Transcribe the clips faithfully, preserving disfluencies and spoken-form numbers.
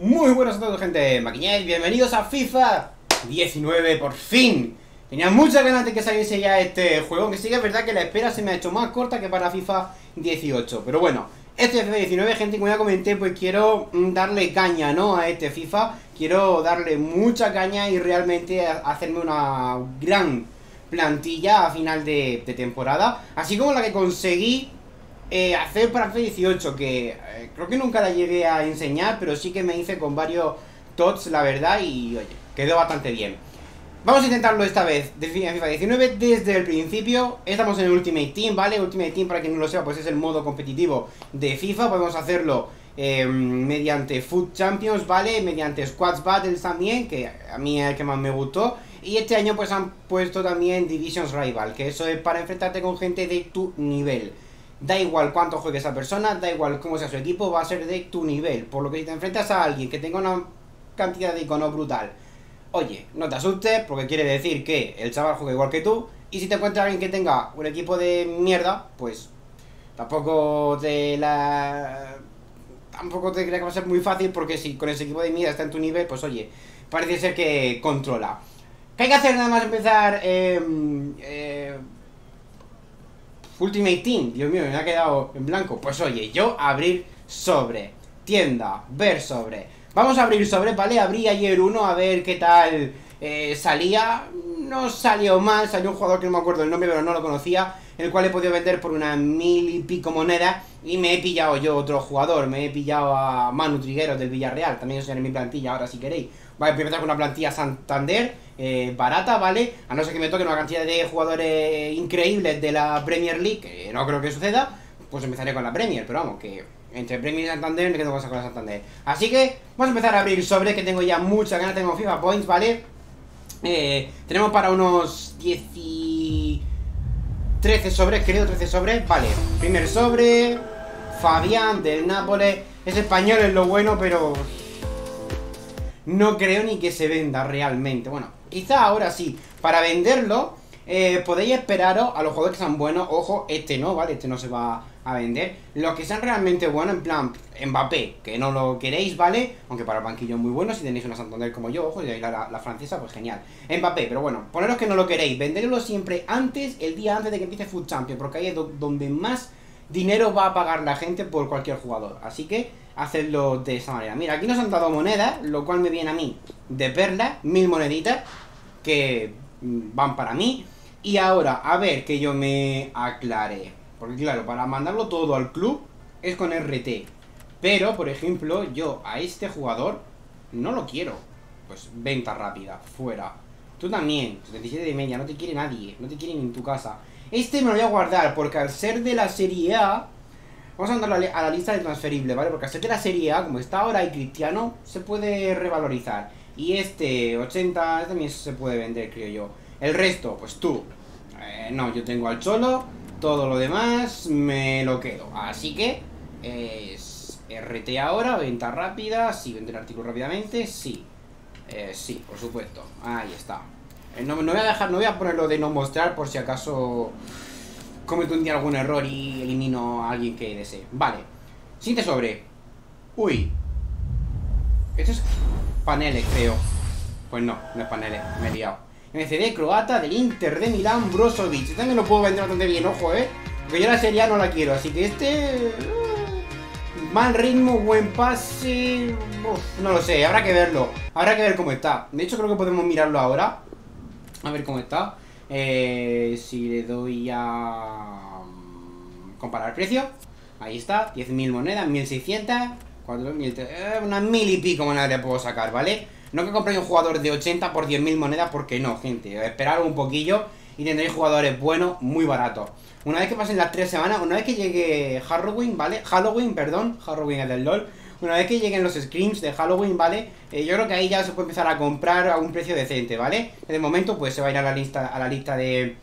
Muy buenas a todos, gente, Maquiñel, bienvenidos a FIFA diecinueve, por fin. Tenía muchas ganas de que saliese ya este juego, aunque sí que es verdad que la espera se me ha hecho más corta que para FIFA dieciocho. Pero bueno, este FIFA diecinueve, gente, como ya comenté, pues quiero darle caña, ¿no?, a este FIFA. Quiero darle mucha caña y realmente hacerme una gran plantilla a final de, de temporada, así como la que conseguí Eh, hacer para FIFA dieciocho, que eh, creo que nunca la llegué a enseñar, pero sí que me hice con varios tots, la verdad, y oye, quedó bastante bien. Vamos a intentarlo esta vez, de FIFA diecinueve, desde el principio. Estamos en Ultimate Team, ¿vale? Ultimate Team, para quien no lo sepa, pues es el modo competitivo de FIFA. Podemos hacerlo eh, mediante FUT Champions, ¿vale? Mediante Squad Battles también, que a mí es el que más me gustó. Y este año pues han puesto también Divisions Rival, que eso es para enfrentarte con gente de tu nivel. Da igual cuánto juegue esa persona, da igual cómo sea su equipo, va a ser de tu nivel. Por lo que si te enfrentas a alguien que tenga una cantidad de iconos brutal, oye, no te asustes, porque quiere decir que el chaval juega igual que tú. Y si te encuentras a alguien que tenga un equipo de mierda, pues tampoco te la... Tampoco te creas que va a ser muy fácil, porque si con ese equipo de mierda está en tu nivel, pues oye, parece ser que controla. ¿Qué hay que hacer nada más empezar? Eh... eh Ultimate Team, Dios mío, me ha quedado en blanco. Pues oye, yo abrir sobre, tienda, ver sobre. Vamos a abrir sobre, ¿vale? Abrí ayer uno a ver qué tal eh, salía. No salió mal, salió un jugador que no me acuerdo el nombre, pero no lo conocía, el cual he podido vender por unas mil y pico monedas. Y me he pillado yo otro jugador, me he pillado a Manu Trigueros del Villarreal. También os enseñaré mi plantilla ahora si queréis. Vale, voy a empezar con una plantilla Santander, eh, barata, ¿vale? A no ser que me toquen una cantidad de jugadores increíbles de la Premier League, que no creo que suceda, pues empezaré con la Premier, pero vamos, que entre Premier y Santander me quedo con la Santander. Así que vamos a empezar a abrir sobre, que tengo ya muchas ganas, tengo FIFA Points, ¿vale? Eh, tenemos para unos diez y trece sobres, creo, trece sobres, vale. Primer sobre, Fabián del Nápoles, es español, es lo bueno, pero... no creo ni que se venda realmente. Bueno, quizá ahora sí. Para venderlo, eh, podéis esperaros a los jugadores que sean buenos. Ojo, este no, ¿vale? Este no se va a vender. Los que sean realmente buenos, en plan Mbappé, que no lo queréis, ¿vale? Aunque para el banquillo es muy bueno. Si tenéis una Santander como yo, ojo, y ahí la, la, la francesa, pues genial. Mbappé, pero bueno, poneros que no lo queréis. Venderlo siempre antes, el día antes de que empiece FUT Champions, porque ahí es do donde más dinero va a pagar la gente por cualquier jugador. Así que hacerlo de esa manera. Mira, aquí nos han dado monedas, lo cual me viene a mí de perlas, mil moneditas que van para mí. Y ahora, a ver que yo me aclare, porque claro, para mandarlo todo al club es con R T, pero por ejemplo, yo a este jugador no lo quiero. Pues venta rápida, fuera. Tú también, setenta y siete de media, no te quiere nadie, no te quiere ni en tu casa. Este me lo voy a guardar, porque al ser de la Serie A, vamos a andar a la lista de transferible, ¿vale? Porque así que la Serie A, como está ahora y Cristiano, se puede revalorizar. Y este, ochenta, este también se puede vender, creo yo. El resto, pues tú. Eh, no, yo tengo al Cholo, todo lo demás me lo quedo. Así que, eh, es R T ahora, venta rápida, sí, vender el artículo rápidamente, sí. Eh, sí, por supuesto, ahí está. Eh, no, no voy a dejar, no voy a ponerlo de no mostrar por si acaso cometo un día algún error y elimino a alguien que desee. Vale. Siguiente sobre. Uy. Esto es paneles, creo. Pues no, no es paneles. Me he liado. M C D croata del Inter de Milán, Brozovic. Este también lo puedo vender bastante bien, ojo, eh. Porque yo la Serie A no la quiero. Así que este... mal ritmo, buen pase... Uf, no lo sé, habrá que verlo. Habrá que ver cómo está. De hecho creo que podemos mirarlo ahora. A ver cómo está. Eh, si le doy a comparar precio, ahí está, diez mil monedas, mil seiscientas, cuatro mil, eh, unas mil y pico monedas le puedo sacar, ¿vale? No que compréis un jugador de ochenta por diez mil monedas, porque no, gente, esperad un poquillo y tendréis jugadores buenos, muy baratos. Una vez que pasen las tres semanas, una vez que llegue Halloween, ¿vale? Halloween, perdón, Halloween es del LOL. Una vez que lleguen los screams de Halloween, ¿vale? Eh, yo creo que ahí ya se puede empezar a comprar a un precio decente, ¿vale? De momento, pues se va a ir a la lista, a la lista de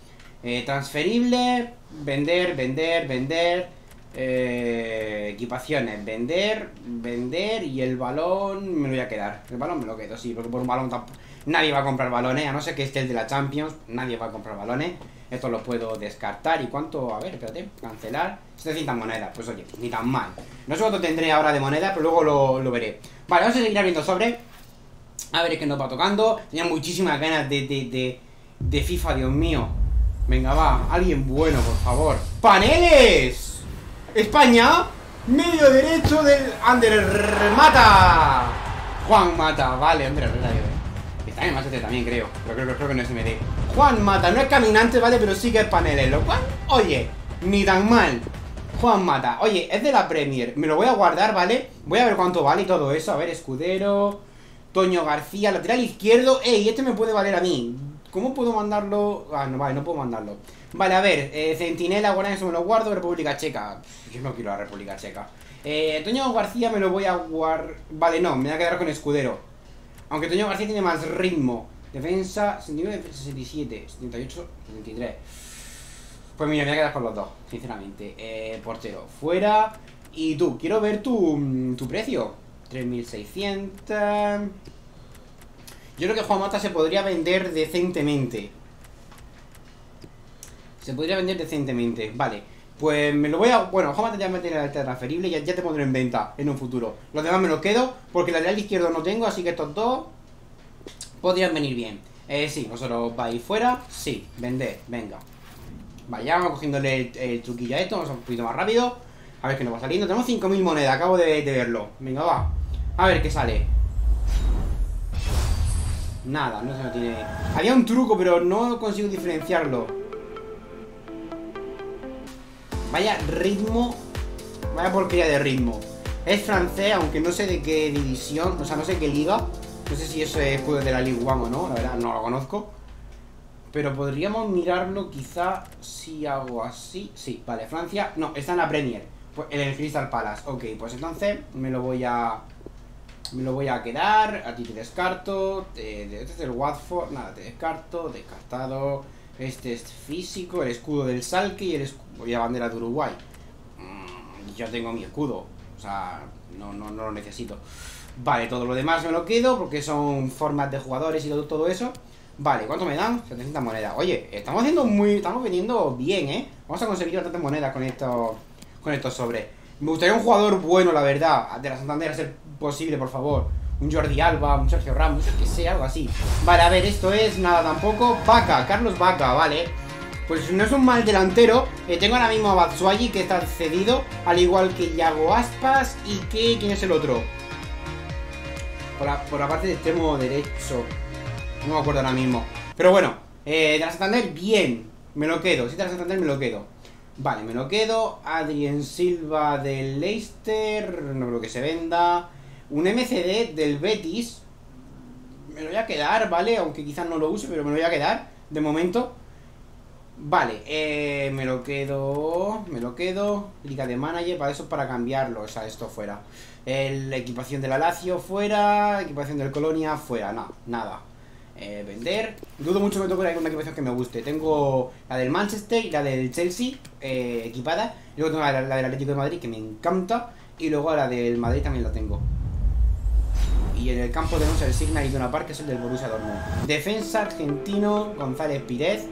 eh, transferibles, vender, vender, vender, eh, equipaciones, vender, vender, y el balón me lo voy a quedar. El balón me lo quedo, sí, porque por un balón tampoco... nadie va a comprar balones, a no ser que esté el de la Champions, nadie va a comprar balones. Estos los puedo descartar. ¿Y cuánto? A ver, espérate, cancelar setecientas monedas, pues oye, ni tan mal. No sé cuánto tendré ahora de moneda, pero luego lo, lo veré. Vale, vamos a seguir abriendo sobre. A ver, es que nos va tocando. Tenía muchísimas ganas de, de, de, de FIFA, Dios mío. Venga, va, alguien bueno, por favor. ¡Paneles! España, medio derecho del Ander Mata. Juan Mata, vale, Ander Mata, está en más este también, creo. Pero creo, creo, creo que no es M D. Juan Mata, no es caminante, vale, pero sí que es paneles, lo cual, oye, ni tan mal. Juan Mata, oye, es de la Premier. Me lo voy a guardar, vale. Voy a ver cuánto vale y todo eso. A ver, escudero. Toño García, lateral izquierdo. Ey, este me puede valer a mí. ¿Cómo puedo mandarlo? Ah, no, vale, no puedo mandarlo. Vale, a ver, eh, Centinela, guarda, eso me lo guardo. República Checa, yo no quiero la República Checa. eh, Toño García me lo voy a guardar. Vale, no, me voy a quedar con escudero. Aunque Toño García tiene más ritmo. Defensa, sesenta y nueve, sesenta y siete, setenta y ocho, setenta y tres. Pues mira, me voy a quedar con los dos, sinceramente. eh, Portero, fuera. Y tú, quiero ver tu, tu precio. Tres mil seiscientos. Yo creo que Juan Mata se podría vender decentemente. Se podría vender decentemente. Vale, pues me lo voy a... Bueno, Juan Mata ya me tiene la alta transferible. Ya, ya te pondré en venta en un futuro. Los demás me los quedo porque el lateral izquierdo no tengo. Así que estos dos podrían venir bien. Eh, sí, vosotros vais fuera. Sí, vended, venga. Vale, ya vamos cogiéndole el, el truquillo a esto. Vamos a un poquito más rápido. A ver qué nos va saliendo. Tenemos cinco mil monedas, acabo de, de verlo. Venga, va. A ver qué sale. Nada, no se lo tiene. Había un truco, pero no consigo diferenciarlo. Vaya ritmo. Vaya porquería de ritmo. Es francés, aunque no sé de qué división. O sea, no sé qué liga. No sé si eso es de la Ligue uno o no. La verdad, no lo conozco. Pero podríamos mirarlo quizá si hago así. Sí, vale, Francia. No, está en la Premier. En el Crystal Palace. Ok, pues entonces me lo voy a... Me lo voy a quedar, a ti te descarto. Este es el Watford, nada, te descarto, descartado. Este es físico, el escudo del Salque y el escudo, y la bandera de Uruguay. Mm, yo tengo mi escudo, o sea, no, no, no lo necesito. Vale, todo lo demás me lo quedo porque son formas de jugadores y todo, todo eso. Vale, ¿cuánto me dan? setecientas monedas. Oye, estamos haciendo muy, estamos vendiendo bien, ¿eh? Vamos a conseguir bastantes monedas con estos, con estos sobres. Me gustaría un jugador bueno, la verdad, de la Santander a ser posible, por favor. Un Jordi Alba, un Sergio Ramos, que sea, algo así. Vale, a ver, esto es nada tampoco. Vaca, Carlos Vaca, vale. Pues no es un mal delantero. eh, Tengo ahora mismo a Batsuagi, que está cedido. Al igual que Yago Aspas. Y que, ¿quién es el otro? Por la, por la parte de extremo derecho. No me acuerdo ahora mismo. Pero bueno, eh, de la Santander, bien. Me lo quedo, si de la Santander me lo quedo. Vale, me lo quedo. Adrien Silva del Leicester. No creo que se venda. Un M C D del Betis. Me lo voy a quedar, ¿vale? Aunque quizás no lo use, pero me lo voy a quedar de momento. Vale, eh, me lo quedo. Me lo quedo. Liga de manager, para eso, para cambiarlo. O sea, esto fuera. La equipación de la Lazio fuera. Equipación del Colonia fuera. No, nada. Eh, vender. Dudo mucho que me toque una equipación que me guste. Tengo la del Manchester y la del Chelsea eh, equipada. Luego tengo la, la del Atlético de Madrid, que me encanta. Y luego la del Madrid también la tengo. Y en el campo tenemos el Signal y Duna Park, que es el del Borussia Dortmund. Defensa argentino, González Pírez.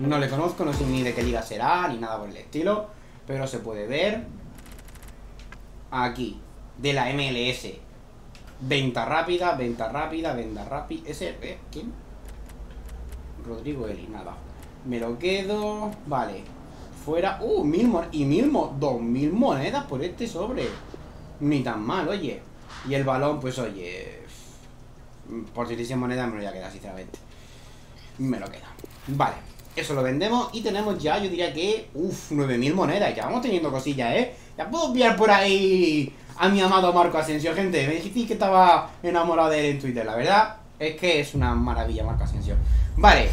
No le conozco, no sé ni de qué liga será, ni nada por el estilo. Pero se puede ver. Aquí, de la M L S. Venta rápida, venta rápida, venta rápida. Ese, eh, ¿quién? Rodrigo Eli, nada. Me lo quedo. Vale. Fuera. Uh, mil monedas. Y mil mo dos mil monedas por este sobre. Ni tan mal, oye. Y el balón, pues oye. Por setecientas monedas me lo voy a quedar, sinceramente. Me lo queda. Vale. Eso lo vendemos. Y tenemos ya, yo diría que. Uff, nueve mil monedas. Ya vamos teniendo cosillas, ¿eh? Ya puedo pillar por ahí a mi amado Marco Asensio, gente. Me dijisteis que estaba enamorado de él en Twitter. La verdad es que es una maravilla Marco Asensio. Vale,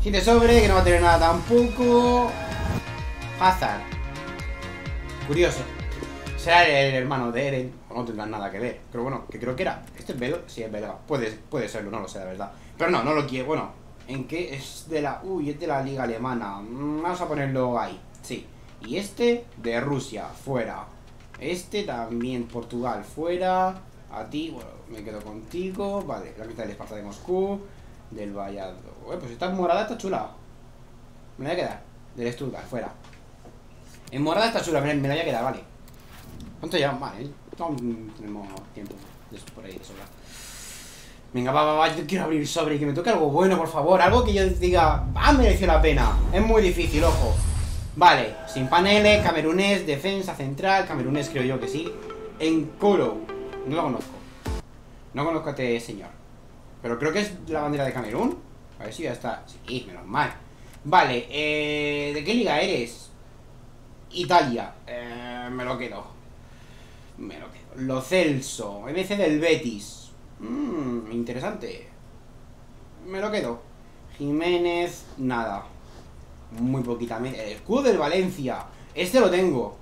siete sobre, que no va a tener nada tampoco. Hazard. Curioso. Será el hermano de Eren. O no tendrán nada que ver. Pero bueno, que creo que era. Este es belga. Sí, es belga. Puede, puede serlo, no lo sé, la verdad. Pero no, no lo quiero. Bueno, en que es de la... Uy, es de la liga alemana. Vamos a ponerlo ahí. Sí. Y este de Rusia. Fuera. Este también, Portugal, fuera. A ti, bueno, me quedo contigo. Vale, la mitad del Esparta de Moscú. Del Valladolid. Pues esta morada está chula. Me la voy a quedar. Del Stuttgart, fuera. En morada está chula, me la voy a quedar, vale. ¿Cuánto llevamos? Vale, no tenemos tiempo de eso por ahí de sobra. Venga, va, va, va, yo quiero abrir sobre y que me toque algo bueno, por favor. Algo que yo diga, ah, mereció la pena. Es muy difícil, ojo. Vale, sin paneles, camerunés, defensa central, camerunés creo yo que sí. En Coro, no lo conozco. No conozco a este señor. Pero creo que es la bandera de Camerún. A ver si ya está, sí, menos mal. Vale, eh, ¿de qué liga eres? Italia, eh, me lo quedo. Me lo quedo. Lo Celso, M C del Betis. Mmm, interesante. Me lo quedo. Jiménez, nada. Muy poquita. El escudo del Valencia. Este lo tengo.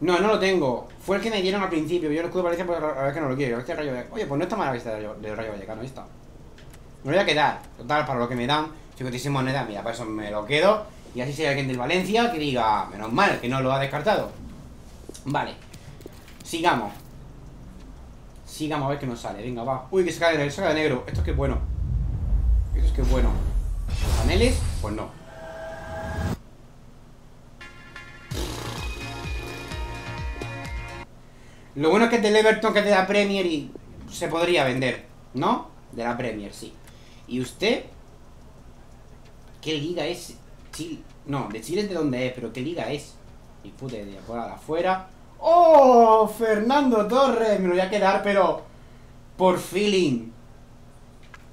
No, no lo tengo. Fue el que me dieron al principio. Yo el escudo del Valencia, porque la verdad que no lo quiero. Este Rayo Vallecano. Oye, pues no está mal este del Rayo Vallecano. Ahí está. Me lo voy a quedar. Total, para lo que me dan. cincuenta y seis monedas. Mira, para eso me lo quedo. Y así sea alguien del Valencia que diga, menos mal, que no lo ha descartado. Vale. Sigamos. Sigamos a ver qué nos sale. Venga, va. Uy, que se cae de negro, se cae de negro. Esto es que es bueno. Esto es que es bueno. ¿Los paneles? Pues no. Lo bueno es que es del Everton, que es de la Premier y se podría vender, ¿no? De la Premier, sí. ¿Y usted? ¿Qué liga es? Chile. No, de Chile es de donde es, pero ¿qué liga es? Y puta idea, por afuera. ¡Oh! Fernando Torres. Me lo voy a quedar, pero por feeling.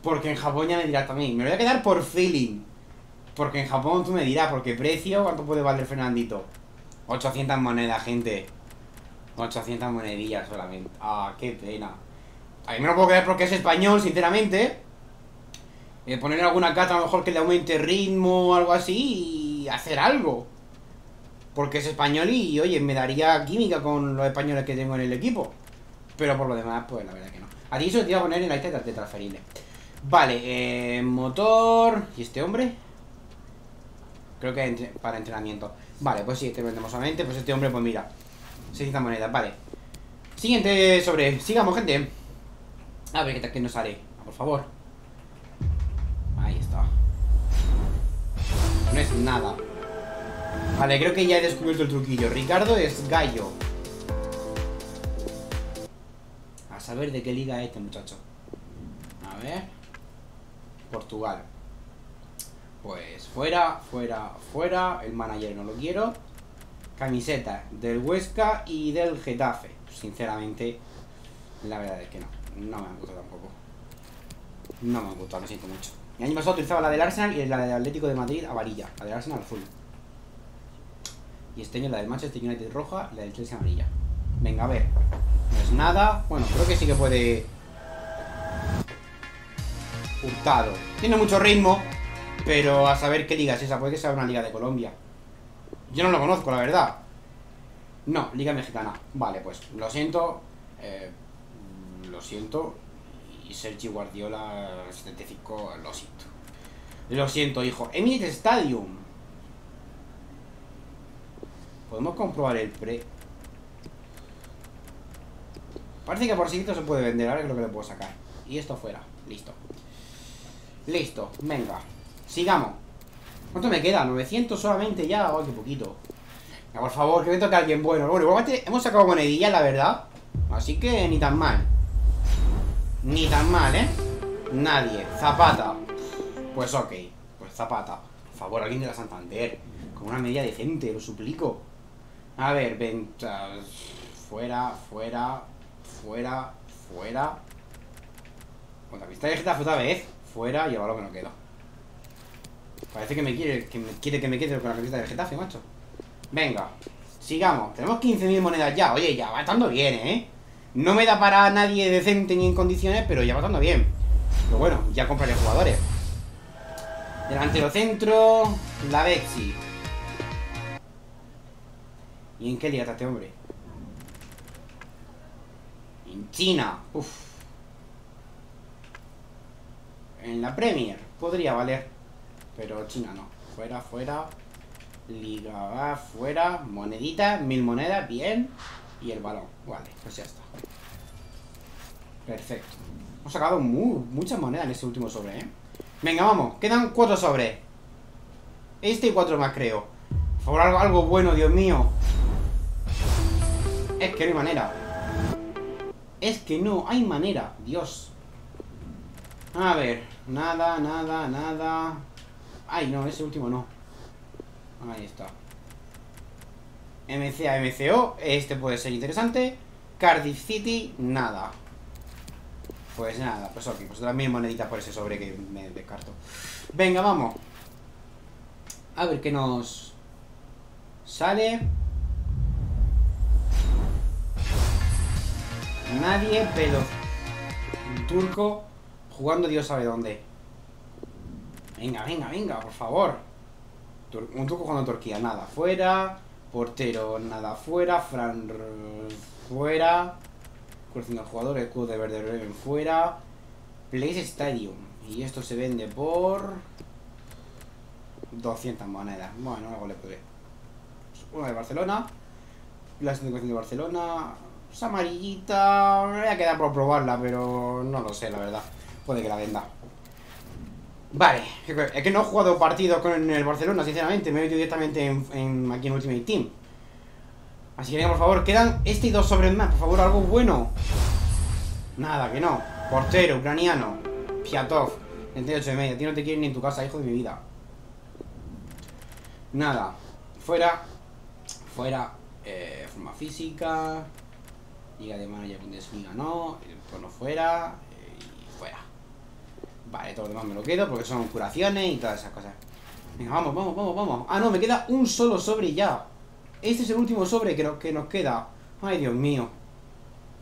Porque en Japón ya me dirás también. Me lo voy a quedar por feeling. Porque en Japón tú me dirás. Porque precio, ¿cuánto puede valer Fernandito? ochocientas monedas, gente. ochocientas monedillas solamente. Ah, qué pena. A mí me lo puedo quedar porque es español, sinceramente. eh, Ponerle alguna carta a lo mejor que le aumente ritmo o algo así y hacer algo. Porque es español y, oye, me daría química con los españoles que tengo en el equipo. Pero por lo demás, pues la verdad que no. A ti eso te iba a poner en la lista de transferibles. Vale, eh, motor... ¿Y este hombre? Creo que entre... para entrenamiento. Vale, pues sí, este vendemos solamente. Pues este hombre, pues mira, seiscientas monedas, vale. Siguiente sobre... Sigamos, gente. A ver qué tal que nos sale. Por favor. Ahí está. No es nada. Vale, creo que ya he descubierto el truquillo. Ricardo es gallo. A saber de qué liga es este muchacho. A ver. Portugal. Pues fuera, fuera, fuera. El manager no lo quiero. Camiseta del Huesca y del Getafe. Sinceramente, la verdad es que no. No me han gustado tampoco. No me han gustado, lo siento mucho. El año pasado utilizaba la del Arsenal y la del Atlético de Madrid amarilla. La del Arsenal full. Y este año la del Manchester United roja, la del Chelsea amarilla. Venga, a ver. No es nada. Bueno, creo que sí que puede. Hurtado. Tiene mucho ritmo. Pero a saber qué liga es esa. Puede que sea una liga de Colombia. Yo no lo conozco, la verdad. No, liga mexicana. Vale, pues lo siento. eh, Lo siento. Y Sergi Guardiola setenta y cinco, lo siento. Lo siento, hijo. Emirates Stadium. Podemos comprobar el pre. Parece que por sí esto se puede vender. Ahora creo que lo puedo sacar. Y esto fuera. Listo. Listo. Venga. Sigamos. ¿Cuánto me queda? novecientos solamente ya. Ay, qué poquito. Ya, por favor, que me toque alguien bueno. Bueno, igualmente hemos sacado monedillas, la verdad. Así que ni tan mal. Ni tan mal, ¿eh? Nadie. Zapata. Pues ok. Pues Zapata. Por favor, alguien de la Santander. Con una media decente, lo suplico. A ver, ventas. Fuera, fuera, fuera, fuera. Cuando vista de Getafe otra vez. Fuera, y ahora lo que no queda. Parece que me quiere que me quiere que me quede con la camiseta de Getafe, macho. Venga, sigamos. Tenemos quince mil monedas ya. Oye, ya va estando bien, ¿eh? No me da para nadie decente ni en condiciones, pero ya va estando bien. Pero bueno, ya compraré jugadores. Delantero centro, la Bexi. ¿Y en qué liga está este hombre? En China. Uff. En la Premier. Podría valer. Pero China no. Fuera, fuera. Liga va, fuera. Moneditas, mil monedas, bien. Y el balón. Vale, pues ya está. Perfecto. Hemos sacado muy, muchas monedas en este último sobre, ¿eh? Venga, vamos. Quedan cuatro sobres. Este y cuatro más, creo. Por favor, algo, algo bueno, Dios mío. Es que no hay manera. Es que no hay manera, Dios. A ver, nada, nada, nada. Ay, no, ese último no. Ahí está. M C A, M C O. Este puede ser interesante. Cardiff City, nada. Pues nada, pues ok, pues también monedita por ese sobre que me descarto. Venga, vamos. A ver qué nos sale. Nadie, pero un turco jugando Dios sabe dónde. Venga, venga, venga, por favor. Tur un turco jugando Turquía, nada, fuera. Portero, nada, fuera. Fran, fuera. Cruzando al jugador, escudo de verde, Bremen, fuera. Place Stadium. Y esto se vende por doscientas monedas. Bueno, algo le podré. Una de Barcelona. La situación de Barcelona. Es amarillita. Me voy a quedar por probarla, pero no lo sé, la verdad. Puede que la venda. Vale, es que no he jugado partidos con el Barcelona, sinceramente. Me he metido directamente en, en, aquí en Ultimate Team. Así que venga, por favor, quedan este y dos sobres más. Por favor, algo bueno. Nada, que no. Portero, ucraniano. Piatov, treinta y ocho y medio. A ti no te quieren ni en tu casa, hijo de mi vida. Nada. Fuera. Fuera. Eh, forma física. Liga de Manager Bundesliga, no. El tono fuera. Eh, y fuera. Vale, todo lo demás me lo quedo porque son curaciones y todas esas cosas. Venga, vamos, vamos, vamos, vamos. Ah, no, me queda un solo sobre ya. Este es el último sobre que, no, que nos queda. Ay, Dios mío.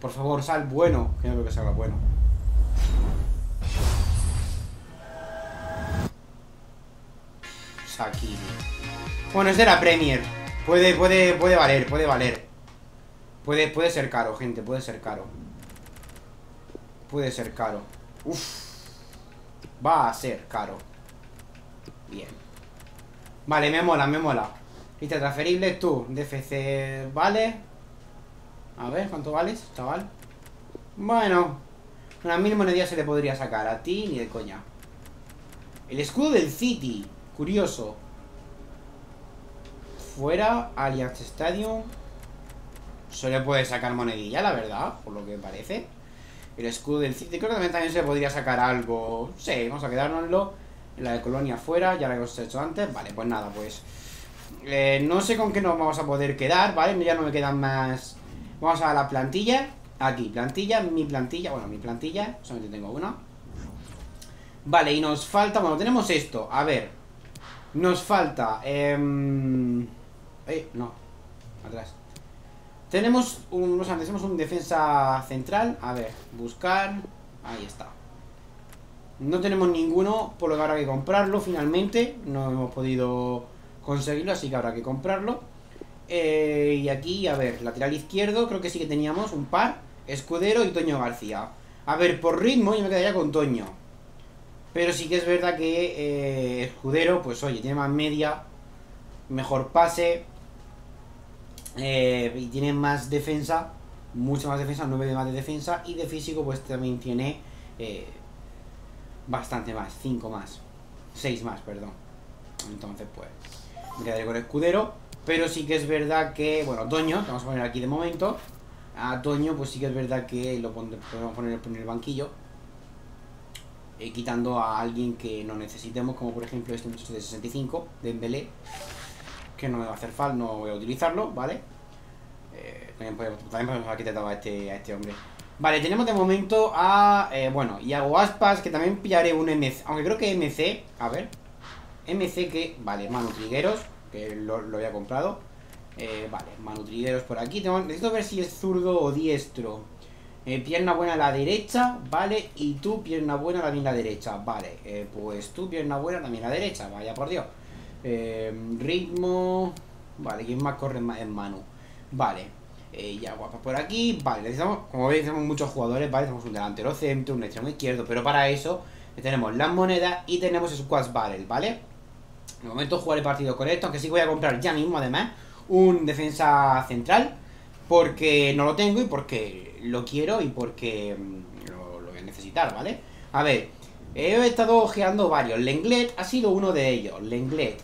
Por favor, sal bueno. Que no creo que salga bueno. Sakiri. Bueno, este era Premier. Puede, puede, puede valer, puede valer. Puede, puede ser caro, gente, puede ser caro. Puede ser caro. Uff. Va a ser caro. Bien. Vale, me mola, me mola. Lista transferible, tú. D F C, vale. A ver, ¿cuánto vales, chaval? Bueno. Una mil monedas se le podría sacar a ti, ni de coña. El escudo del City. Curioso. Fuera, Allianz Stadium. Solo puede sacar monedilla, la verdad, por lo que parece. El escudo del City, creo que también, también se podría sacar algo. Sí, vamos a quedárnoslo. La de Colonia fuera, ya lo hemos hecho antes. Vale, pues nada, pues eh, no sé con qué nos vamos a poder quedar, ¿vale? Ya no me quedan más. Vamos a la plantilla. Aquí, plantilla, mi plantilla. Bueno, mi plantilla, solamente tengo una. Vale, y nos falta. Bueno, tenemos esto, a ver. Nos falta eh... Eh, no. Atrás. Tenemos un, o sea, tenemos un defensa central. A ver, buscar. Ahí está. No tenemos ninguno, por lo que habrá que comprarlo finalmente. No hemos podido conseguirlo, así que habrá que comprarlo. eh, Y aquí, a ver, lateral izquierdo, creo que sí que teníamos un par. Escudero y Toño García. A ver, por ritmo yo me quedaría con Toño. Pero sí que es verdad que eh, Escudero, pues oye, tiene más media. Mejor pase. Eh, y tiene más defensa. Mucha más defensa, nueve de más de defensa. Y de físico pues también tiene eh, bastante más, cinco más, seis más, perdón. Entonces pues me quedaré con el Escudero. Pero sí que es verdad que, bueno, Toño, que vamos a poner aquí de momento. A Toño pues sí que es verdad que lo podemos poner en el banquillo, eh, quitando a alguien que no necesitemos, como por ejemplo este muchacho de sesenta y cinco, de Dembélé, que no me va a hacer falta, no voy a utilizarlo, ¿vale? Eh, también, podemos, también podemos aquí tratar a este, a este hombre. Vale, tenemos de momento a, eh, bueno, y hago aspas, que también pillaré un M C, aunque creo que M C, a ver, M C que, vale, Manu Trigueros, que lo, lo había comprado, eh, vale, Manu Trigueros por aquí. Tengo, necesito ver si es zurdo o diestro. Eh, pierna buena a la derecha, vale, y tú, pierna buena también a la derecha, vale, eh, pues tú, pierna buena también a la derecha, vaya por Dios. Eh, ritmo. Vale, quien más corre es Manu. Vale, eh, ya guapa por aquí. Vale, necesitamos, como veis, tenemos muchos jugadores. Vale, tenemos un delantero centro, un extremo izquierdo. Pero para eso tenemos las monedas y tenemos Squad Battles, ¿vale? De momento jugaré partido con esto, aunque sí voy a comprar ya mismo, además, un defensa central, porque no lo tengo y porque lo quiero y porque lo, lo voy a necesitar, ¿vale? A ver, he estado ojeando varios. Lenglet ha sido uno de ellos. Lenglet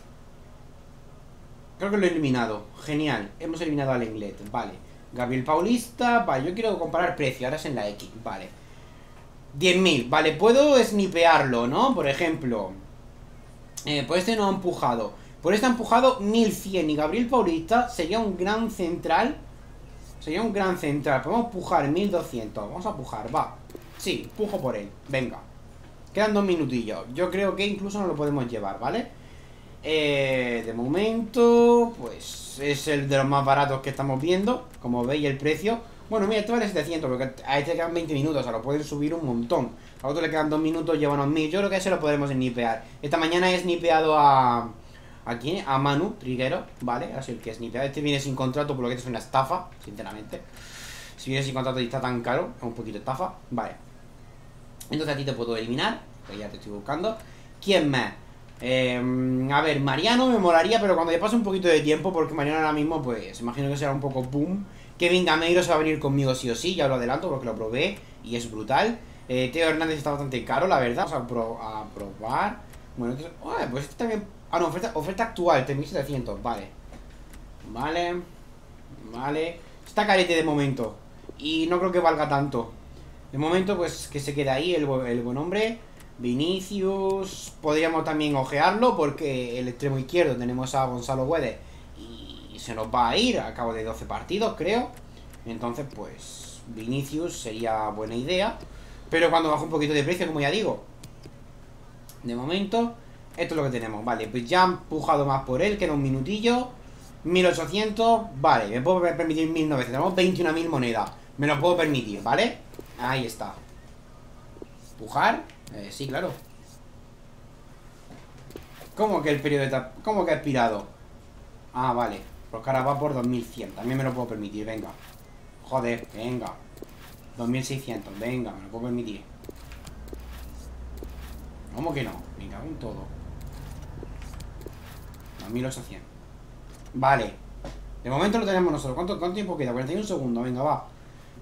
Creo que lo he eliminado. Genial. Hemos eliminado al Lenglet. Vale. Gabriel Paulista. Vale, yo quiero comparar precio. Ahora es en la X. Vale. diez mil. Vale, puedo snipearlo, ¿no? Por ejemplo. Eh, por este no ha empujado. Por este ha empujado mil cien. Y Gabriel Paulista sería un gran central. Sería un gran central. Podemos pujar mil doscientos. Vamos a pujar, va. Sí, pujo por él. Venga. Quedan dos minutillos. Yo creo que incluso no lo podemos llevar, ¿vale? Eh, de momento, pues es el de los más baratos que estamos viendo. Como veis el precio. Bueno, mira, este vale setecientos, porque a este le quedan veinte minutos. O sea, lo pueden subir un montón. A otro le quedan dos minutos, llevan unos mil. Yo creo que ese lo podremos snipear. Esta mañana he snipeado a... ¿A quién? A Manu Trigueros, ¿vale? Así el que snipea. Este viene sin contrato, por lo que esto es una estafa, sinceramente. Si viene sin contrato y está tan caro, es un poquito estafa. Vale. Entonces a ti te puedo eliminar, que ya te estoy buscando. ¿Quién más? Eh, a ver, Mariano me molaría, pero cuando le pase un poquito de tiempo, porque Mariano ahora mismo, pues, imagino que será un poco boom. Kevin Gameiro se va a venir conmigo sí o sí, ya lo adelanto porque lo probé y es brutal. Eh, Teo Hernández está bastante caro, la verdad. Vamos a, pro a probar. Bueno, entonces, oh, pues este también... Ah, no, oferta, oferta actual, tres mil setecientos, vale. Vale. Vale. Está carete de momento. Y no creo que valga tanto. De momento, pues, que se queda ahí el, el buen hombre. Vinicius. Podríamos también ojearlo, porque el extremo izquierdo tenemos a Gonzalo Guedes. Y se nos va a ir a cabo de doce partidos, creo. Entonces, pues, Vinicius sería buena idea. Pero cuando baja un poquito de precio, como ya digo. De momento... Esto es lo que tenemos, vale, pues ya han empujado más por él, queda un minutillo. Mil ochocientos, vale, me puedo permitir mil novecientos, tenemos veintiuna mil monedas. Me lo puedo permitir, ¿vale? Ahí está. ¿Pujar? Eh, sí, claro. ¿Cómo que el periodo está... ¿Cómo que ha expirado? Ah, vale, pues ahora va por dos mil cien, también me lo puedo permitir, venga. Joder, venga. Dos mil seiscientos, venga, me lo puedo permitir. ¿Cómo que no? Me cago en todo. Dos mil ochocientos. Vale. De momento lo tenemos nosotros. ¿Cuánto, cuánto tiempo queda? cuarenta y un segundos. Venga, va.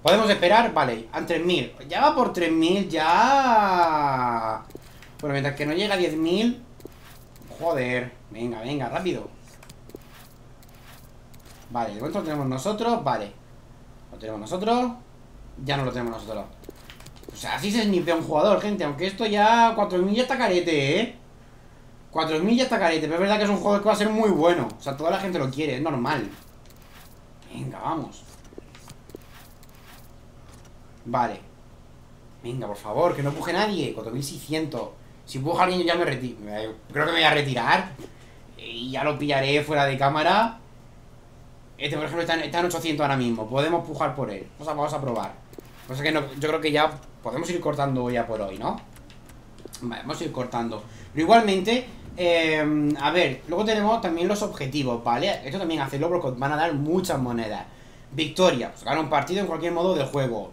Podemos esperar. Vale. A tres mil. Ya va por tres mil. Ya. Bueno, mientras que no llega a diez mil. Joder. Venga, venga. Rápido. Vale. De momento lo tenemos nosotros. Vale. Lo tenemos nosotros. Ya no lo tenemos nosotros. O sea, así se snipea un jugador, gente. Aunque esto ya... cuatro mil ya está carete, ¿eh? cuatro mil ya está carete, pero es verdad que es un juego que va a ser muy bueno. O sea, toda la gente lo quiere, es normal. Venga, vamos. Vale. Venga, por favor, que no puje nadie. cuatro mil seiscientos. Si puja alguien ya me retiro. Creo que me voy a retirar. Y ya lo pillaré fuera de cámara. Este, por ejemplo, está en, está en ochocientos ahora mismo. Podemos pujar por él. Vamos a, vamos a probar. O sea que no, yo creo que ya podemos ir cortando ya por hoy, ¿no? Vale, vamos a ir cortando. Pero igualmente, eh, a ver, luego tenemos también los objetivos, ¿vale? Esto también hacerlo porque van a dar muchas monedas. Victoria, pues gana un partido en cualquier modo de juego.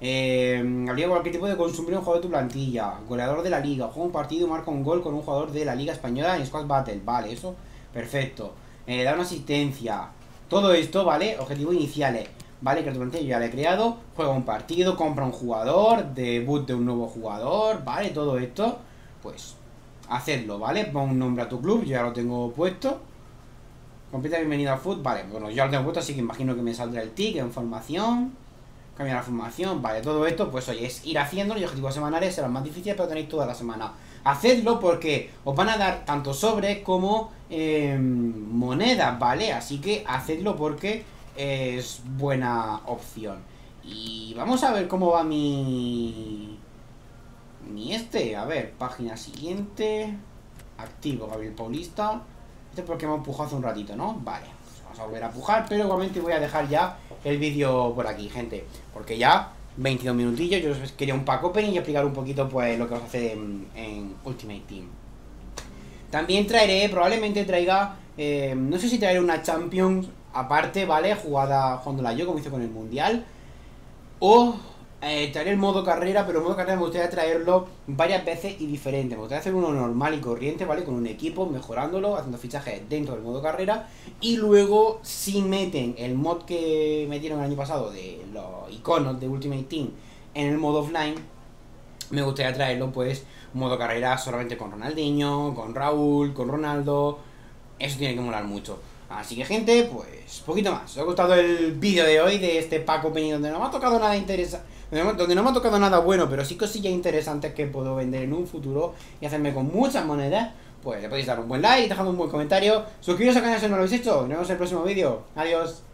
Eh, habría cualquier tipo de consumir un jugador de tu plantilla. Goleador de la liga, juega un partido y marca un gol con un jugador de la liga española en Squad Battles. Vale, eso, perfecto. Eh, da una asistencia. Todo esto, ¿vale? Objetivos iniciales. Vale, que tu plantilla ya la he creado. Juega un partido, compra un jugador. Debut de un nuevo jugador. Vale, todo esto, pues hacedlo, ¿vale? Pon un nombre a tu club. Yo ya lo tengo puesto. Completa bienvenida al fútbol. Vale, bueno, yo ya lo tengo puesto, así que imagino que me saldrá el tick en formación. Cambiar la formación. Vale, todo esto, pues oye, es ir haciéndolo. Y objetivos semanales serán más difíciles, pero tenéis toda la semana. Hacedlo porque os van a dar tanto sobres como eh, monedas, ¿vale? Así que hacedlo porque es buena opción. Y vamos a ver cómo va mi... Mi este, a ver, página siguiente. Activo, Gabriel Paulista. Este es porque hemos empujado hace un ratito, ¿no? Vale, pues vamos a volver a pujar. Pero igualmente voy a dejar ya el vídeo por aquí, gente, porque ya veintidós minutillos, yo les quería un pack opening y explicar un poquito pues lo que vamos a hacer en, en Ultimate Team. También traeré, probablemente traiga eh, no sé si traeré una Champions aparte, ¿vale? Jugada jugándola yo, como hice con el Mundial. O eh, traer el modo carrera, pero el modo carrera me gustaría traerlo varias veces y diferente. Me gustaría hacer uno normal y corriente, ¿vale? Con un equipo, mejorándolo, haciendo fichajes dentro del modo carrera. Y luego, si meten el mod que metieron el año pasado de los iconos de Ultimate Team en el modo offline, me gustaría traerlo, pues, modo carrera solamente con Ronaldinho, con Raúl, con Ronaldo. Eso tiene que molar mucho. Así que, gente, pues, poquito más. Os ha gustado el vídeo de hoy de este pack opening, donde no me ha tocado nada interesante, donde no me ha tocado nada bueno, pero sí cosillas interesantes que puedo vender en un futuro y hacerme con muchas monedas. Pues le podéis dar un buen like, dejad un buen comentario, suscribiros al canal si no lo habéis hecho. Nos vemos en el próximo vídeo. Adiós.